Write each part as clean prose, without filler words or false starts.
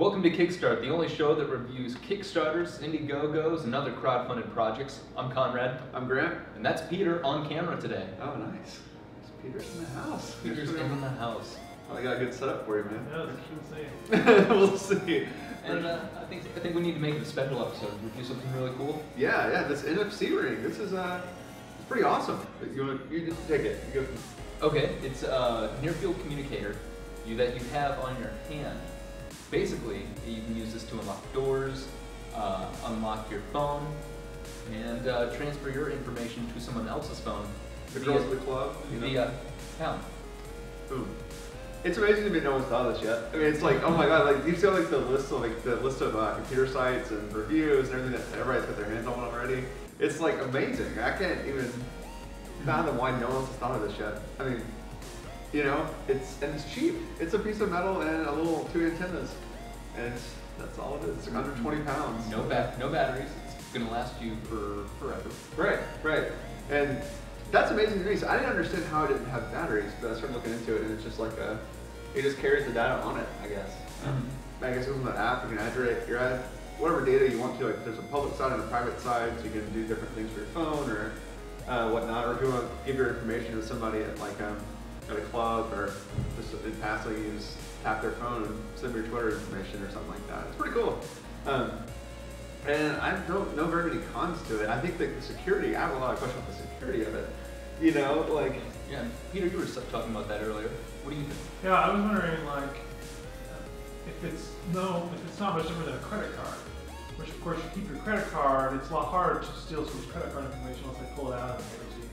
Welcome to Kickstart, the only show that reviews Kickstarters, Indiegogos, and other crowdfunded projects. I'm Conrad. I'm Grant. And that's Peter on camera today. Oh, nice. It's Peter's in the house. Peter's in the house. Well, I got a good setup for you, man. Yeah, let's see. We'll see. And I think we need to make it a special episode. We'll do something really cool. Yeah. This NFC ring. This is it's pretty awesome. You just take it. You go. Okay. It's a near field communicator that you have on your hand. Basically, you can use this to unlock doors, unlock your phone, and transfer your information to someone else's phone. The girls at the club. The town. Boom. It's amazing to me no one's thought of this yet. I mean, it's like, oh my god, like you see like the list of computer sites and reviews and everything that everybody's got their hands on already. It's like amazing. I can't even fathom why no one's thought of this yet. I mean, you know, it's cheap. It's a piece of metal and a little two antennas, and that's all it is. It's like under 20 pounds. No batteries. It's gonna last you for forever. Right, and that's amazing to me. So I didn't understand how it didn't have batteries, but I started looking into it, and it's just like it just carries the data on it, I guess. I guess it was an app. You can add whatever data you want to. Like, there's a public side and a private side, so you can do different things for your phone or whatnot. Or if you want to give your information to somebody at like at a club or just in passing, you just tap their phone and send them your Twitter information or something like that. It's pretty cool. And I don't know very many cons to it. I think that the security, I have a lot of questions about the security of it. You know, like... Yeah, Peter, you were talking about that earlier. What do you think? Yeah, I was wondering, like, if it's not much different than a credit card, which of course you keep your credit card, it's a lot harder to steal someone's credit card information unless they pull it out and give it to you.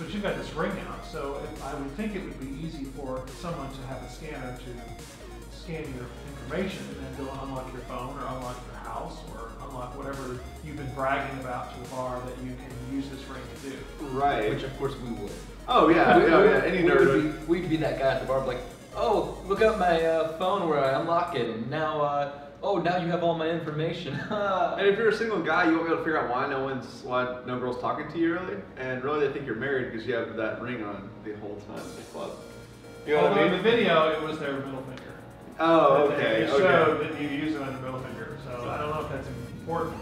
But you've got this ring out, so I would think it would be easy for someone to have a scanner to scan your information, and then they'll unlock your phone or unlock your house or unlock whatever you've been bragging about to the bar that you can use this ring to do. Right. Which of course we would. Oh yeah, any nerd. We'd be that guy at the bar, like, oh, look up my phone where I unlock it, and now, oh, now you have all my information. And if you're a single guy, you won't be able to figure out why no girl's talking to you really. And really, they think you're married because you have that ring on the whole time at the club. You know what I mean? In the video, it was their middle finger. Oh, okay. So that you use it on the middle finger. So I don't know if that's important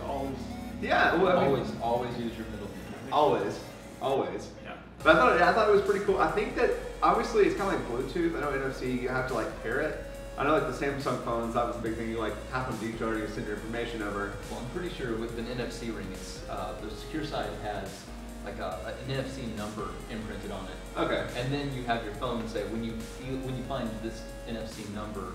to always. Yeah. Well, always use your middle finger. Always. Yeah. But I thought it was pretty cool. I think that obviously it's kind of like Bluetooth. I know NFC, you have to like pair it. I know, like the Samsung phones, that was a big thing. You like tap them to each other and you send your information over. Well, I'm pretty sure with an NFC ring, it's the secure side has like an NFC number imprinted on it. Okay. And then you have your phone say when you find this NFC number,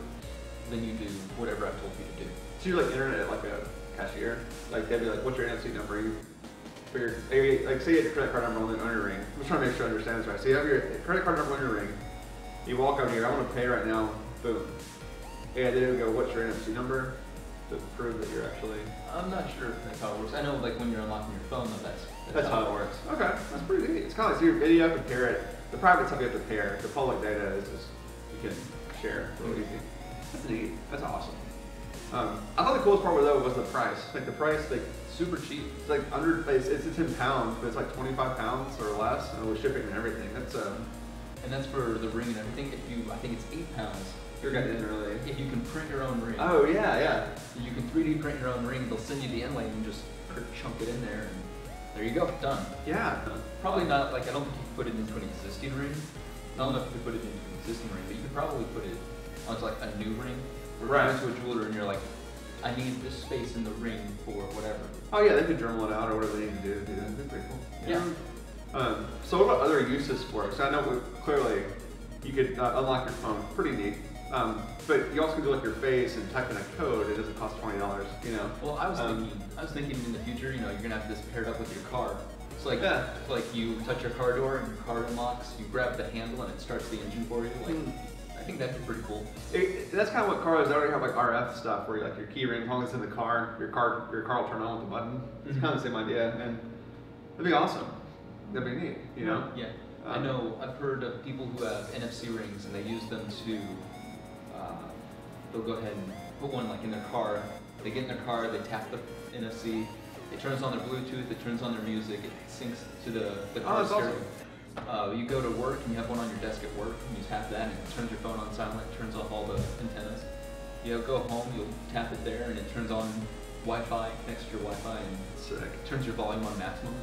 then you do whatever I've told you to do. So you're like internet like a cashier. Like they'd be like, "What's your NFC number?" You figure, like say you have your credit card number on your ring. I'm just trying to make sure I understand this right. So you have your credit card number on your ring. You walk out here. I want to pay right now. Boom. Yeah, they would go, what's your NFC number? To prove that you're actually... I'm not sure if that's how it works. I know like when you're unlocking your phone, though, that's how it works. Okay, that's pretty neat. It's kind of like, so your video, you have to pair it. The private stuff you have to pair. The public data is just, you can share real easy. That's neat. That's awesome. I thought the coolest part though was the price. Like the price, like super cheap. It's like it's a 10 pound, but it's like 25 pounds or less, and with shipping and everything. That's and that's for the ring and everything. I think it's 8 pounds. You're getting in early. If you can print your own ring. Oh yeah. You can 3D print your own ring. They'll send you the inlay and just chunk it in there, and there you go, done. Yeah. Probably not like I don't think you can put it into an existing ring. Not enough to put it into an existing ring, but you could probably put it onto like a new ring. Or right. Into a jeweler, and you're like, I need this space in the ring for whatever. Oh yeah, they could journal it out or whatever they need to do. That'd be pretty cool. Yeah. So what about other uses for it? So I know clearly you could unlock your phone. Pretty neat. But you also can do like your face and type in a code. It doesn't cost $20, you know. Well, I was thinking in the future, you know, you're gonna have this paired up with your car. It's like, like you touch your car door and your car unlocks. You grab the handle and it starts the engine for you. Like, I think that'd be pretty cool. That's kind of what cars. They already have like RF stuff where like your key ring hongs in the car. Your car will turn on with the button. It's kind of the same idea, and that'd be awesome. That'd be neat, you know. Yeah, I know. I've heard of people who have NFC rings and they use them to. They'll go ahead and put one like in their car. They get in their car, they tap the NFC, it turns on their Bluetooth, it turns on their music, it syncs to the car stereo. Awesome. You go to work and you have one on your desk at work, and you tap that and it turns your phone on silent, turns off all the antennas. You'll go home, you'll tap it there, and it turns on Wi-Fi, connects to your Wi-Fi, and it turns your volume on maximum.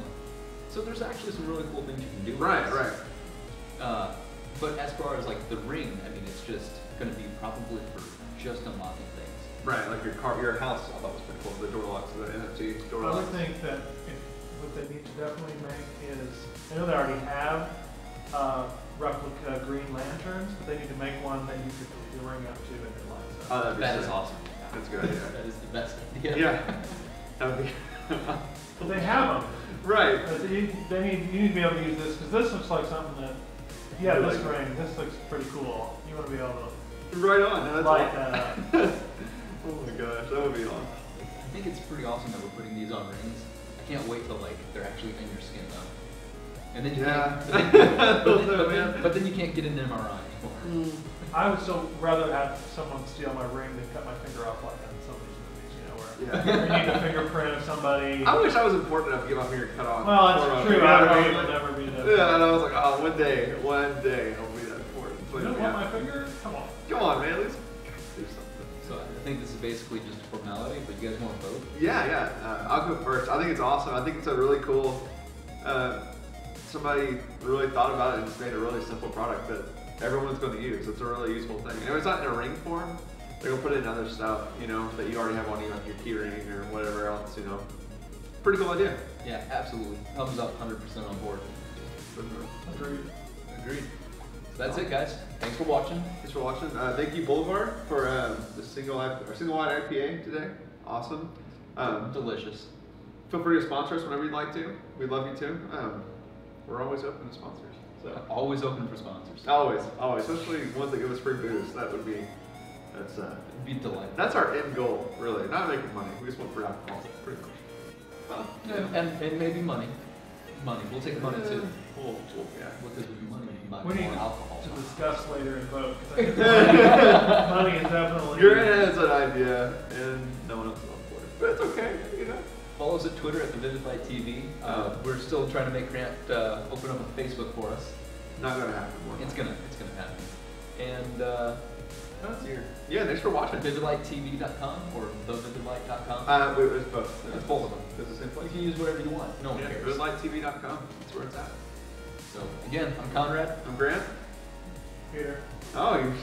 So there's actually some really cool things you can do. Right. But as far as like the ring, I mean, it's just going to be probably for just unlocking things. Right, like your car, your house. I thought was pretty cool. The door locks, the NFC door locks. I would think that what they need to definitely make is, I know they already have replica Green Lanterns, but they need to make one that you could ring up to and it lights up. That is awesome. Yeah. That's a good idea. That is the best idea. Yeah. That would be. But they have them. Right. You need to be able to use this, because this looks like something that, yeah, this ring, this looks pretty cool. You want to be able to. Right on. No, that's like that. Oh my gosh, that would be awesome. I think it's pretty awesome that we're putting these on rings. I can't wait till like they're actually in your skin though. And then you can't, but then you can't get an MRI anymore. I would still rather have someone steal my ring than cut my finger off like that in some of these movies, you know, where you need a fingerprint of somebody. I wish I was important enough to get my finger cut off. Well, that's true. I would never be that. Yeah, and I was like, oh, one day it'll be that important. But, you don't want my finger? Come on. Come on, man. At least do something. So I think this is basically just a formality, but you guys want to vote? Yeah. I'll go first. I think it's awesome. I think it's a really cool, somebody really thought about it and just made a really simple product that everyone's going to use. It's a really useful thing. And if it's not in a ring form, they're going to put it in other stuff, you know, that you already have on you, like your key ring or whatever else, you know. Pretty cool idea. Yeah, absolutely. Thumbs up, 100% on board. Agreed. So that's it, guys. Thanks for watching. Thank you, Boulevard, for the single wide IPA today. Awesome. Delicious. Feel free to sponsor us whenever you'd like to. We'd love you too. We're always open to sponsors. So. Always open for sponsors. Always. Especially ones that give us free booze. That would be, it'd be delightful. That's our end goal, really. Not making money. We just want free alcohol. Pretty much. And maybe money. We'll take money too. Yeah. What does money mean? We need alcohol to discuss later and vote. Money is definitely. Your head has an idea, and no one else is on board. But it's okay, you know. Follow us at Twitter at TheVividLightTV. We're still trying to make Grant open up a Facebook for us. Not gonna happen. It's gonna happen. And that's here. Yeah, thanks for watching. VividLightTV.com or TheVividLight.com. It's both. It's both of them. It's the same place. You can use whatever you want. No one cares. VividLightTV.com. That's where it's at. So again, I'm Conrad. I'm Grant. Peter. Oh, you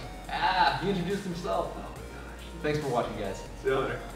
introduced himself. Oh my gosh. Thanks for watching, guys. See you later.